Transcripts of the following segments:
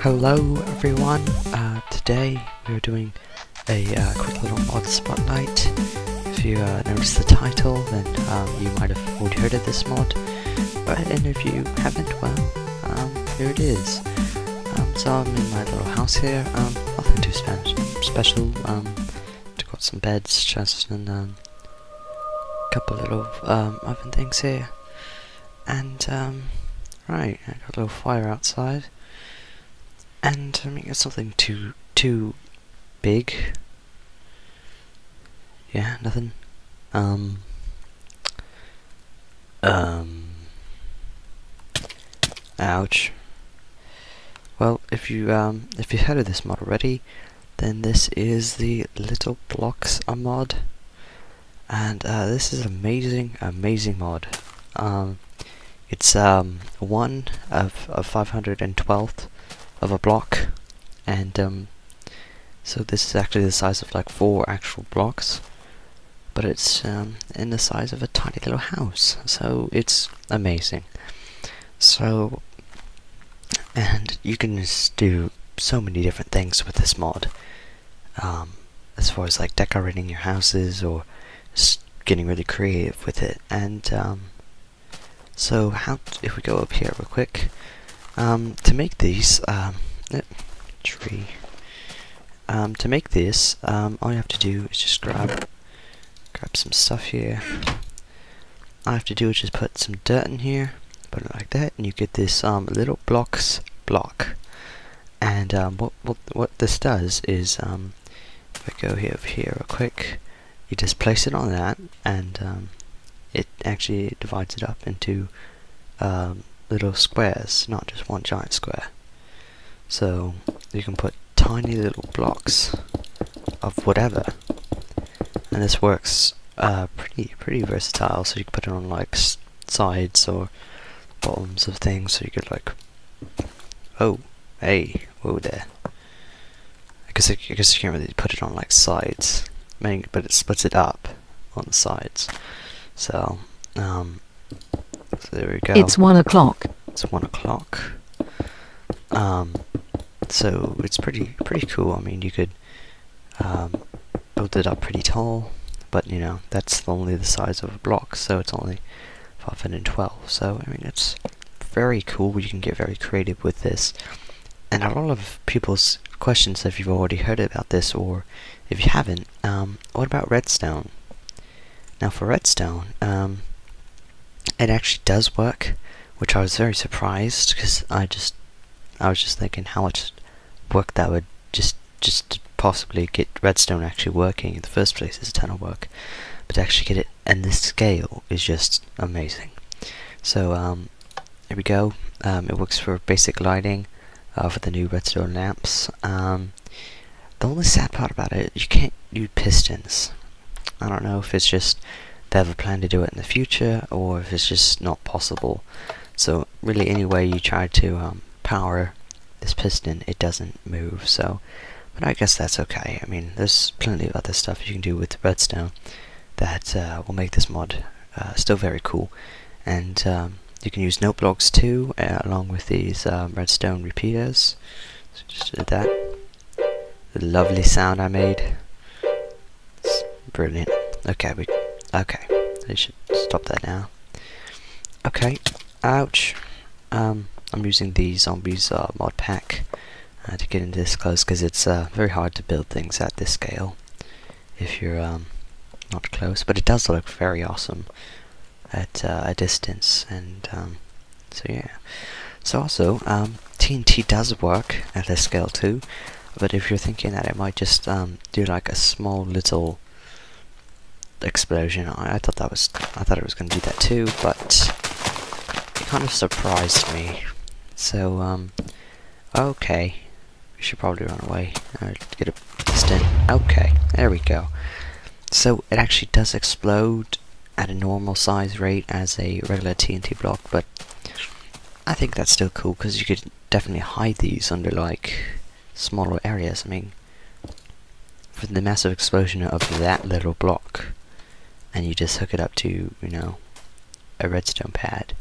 Hello everyone, today we're doing a quick little mod spotlight. If you notice the title, then you might have already heard of this mod, and if you haven't, well, here it is. So I'm in my little house here, nothing too special. I've got some beds, chests, and a couple little oven things here, and right, I got a little fire outside. And I mean, it's nothing too big. Yeah, nothing. Ouch. Well, if you heard of this mod already, then this is the Little Blocks mod, and this is amazing mod. It's one of 512th of a block, and so this is actually the size of like 4 actual blocks, but it's in the size of a tiny little house, so it's amazing. So, and you can just do so many different things with this mod, as far as like decorating your houses or just getting really creative with it. And so if we go up here real quick. To make these, tree. To make this, all you have to do is just grab some stuff here. All I have to do is just put some dirt in here, put it like that, and you get this little blocks block. And what this does is, if I go here over here real quick, you just place it on that, and it actually divides it up into little squares, not just one giant square. So you can put tiny little blocks of whatever, and this works pretty versatile. So you can put it on like sides or bottoms of things. So you could like, oh, hey, whoa there. I guess you can't really put it on like sides, I mean, but it splits it up on the sides. So so there we go. It's 1 o'clock. It's 1 o'clock. So it's pretty cool. I mean, you could build it up pretty tall, but you know, that's only the size of a block, so it's only 512. So I mean, it's very cool. You can get very creative with this. And a lot of people's questions, if you've already heard about this or if you haven't, what about redstone? Now for redstone, it actually does work, which I was very surprised, because I was just thinking how much work that would just to possibly get redstone actually working in the first place is a ton of work, but to actually get it and this scale is just amazing. So here we go. It works for basic lighting, for the new redstone lamps. The only sad part about it, you can't do pistons. I don't know if it's just they have a plan to do it in the future, or if it's just not possible. So really, any way you try to power this piston, it doesn't move. So, but I guess that's okay. I mean, there's plenty of other stuff you can do with redstone that will make this mod still very cool. And you can use note blocks too, along with these redstone repeaters. So just did that. The lovely sound I made. It's brilliant. Okay, okay, I should stop that now. Okay, ouch. I'm using the Zombies mod pack to get into this close, because it's very hard to build things at this scale if you're not close. But it does look very awesome at a distance, and so yeah. So also, TNT does work at this scale too, but if you're thinking that it might just do like a small little explosion, I thought it was going to do that too, but it kind of surprised me. So okay, we should probably run away. Get a piston. Okay, there we go. So it actually does explode at a normal size rate as a regular TNT block, but I think that's still cool, because you could definitely hide these under like smaller areas. I mean, for the massive explosion of that little block, and you just hook it up to, you know, a redstone pad.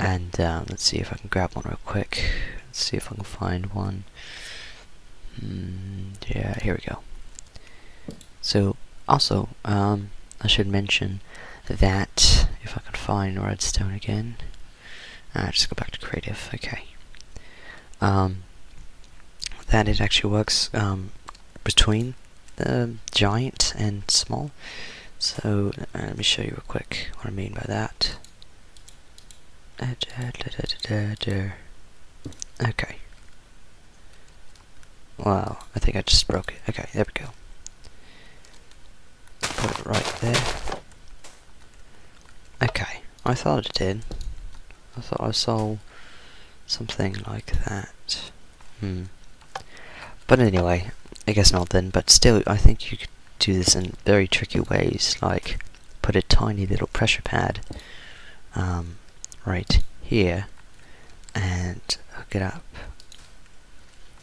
And let's see if I can grab one real quick. Let's see if I can find one. Yeah, here we go. So also I should mention that if I can find redstone again, just go back to creative. Okay, that it actually works between the giant and small. So let me show you real quick what I mean by that. Okay. Wow, I think I just broke it. Okay, there we go. Put it right there. Okay, I thought it did. I thought I saw something like that. But anyway, I guess not then, but still I think you could do this in very tricky ways, like put a tiny little pressure pad right here and hook it up.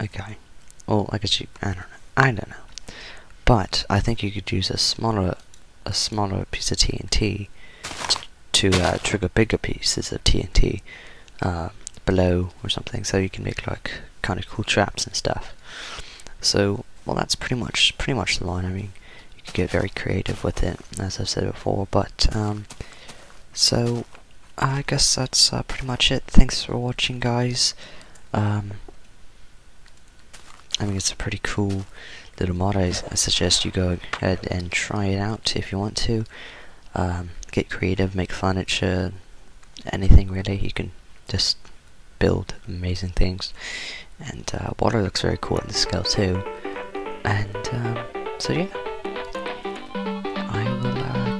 Okay. Well, I guess you, I don't know. But I think you could use a smaller piece of TNT to trigger bigger pieces of TNT below or something, so you can make like kind of cool traps and stuff. So, well, that's pretty much the line. I mean, you can get very creative with it, as I've said before. But so I guess that's pretty much it. Thanks for watching, guys. I mean, it's a pretty cool little mod. I suggest you go ahead and try it out if you want to. Get creative, make furniture, anything really. You can just build amazing things, and water looks very cool in this scale too. And so yeah, I